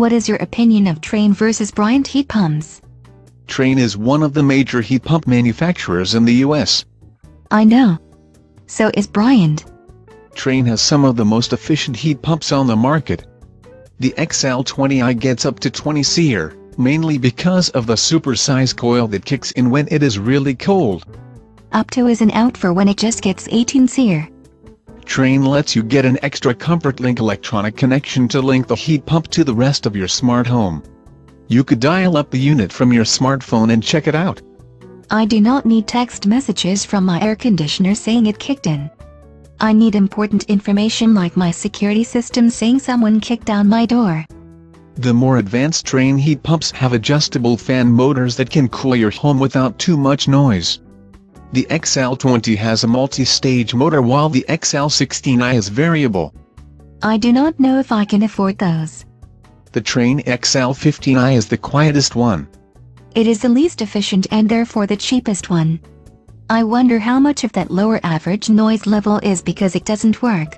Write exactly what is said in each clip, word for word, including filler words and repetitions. What is your opinion of Trane versus Bryant heat pumps? Trane is one of the major heat pump manufacturers in the U S I know. So is Bryant. Trane has some of the most efficient heat pumps on the market. The X L twenty i gets up to twenty SEER, mainly because of the supersized coil that kicks in when it is really cold. Up to isn't out for when it just gets eighteen SEER. Trane lets you get an extra Comfortlink electronic connection to link the heat pump to the rest of your smart home. You could dial up the unit from your smartphone and check it out. I do not need text messages from my air conditioner saying it kicked in. I need important information like my security system saying someone kicked down my door. The more advanced Trane heat pumps have adjustable fan motors that can cool your home without too much noise. The X L twenty has a multi-stage motor while the X L sixteen i is variable. I do not know if I can afford those. The Trane X L fifteen i is the quietest one. It is the least efficient and therefore the cheapest one. I wonder how much of that lower average noise level is because it doesn't work.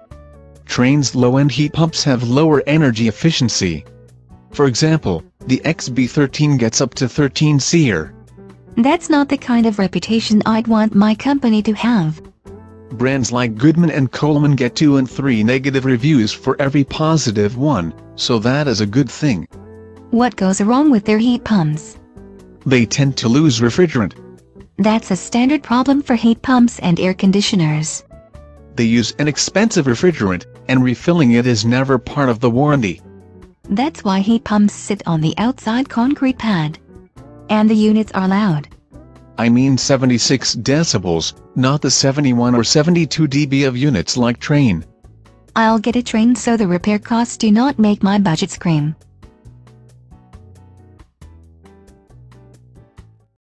Trane's low-end heat pumps have lower energy efficiency. For example, the X B thirteen gets up to thirteen SEER. That's not the kind of reputation I'd want my company to have. Brands like Goodman and Coleman get two and three negative reviews for every positive one, so that is a good thing. What goes wrong with their heat pumps? They tend to lose refrigerant. That's a standard problem for heat pumps and air conditioners. They use an expensive refrigerant, and refilling it is never part of the warranty. That's why heat pumps sit on the outside concrete pad. And the units are loud. I mean seventy-six decibels, not the seventy-one or seventy-two decibels of units like Trane. I'll get a Trane so the repair costs do not make my budget scream.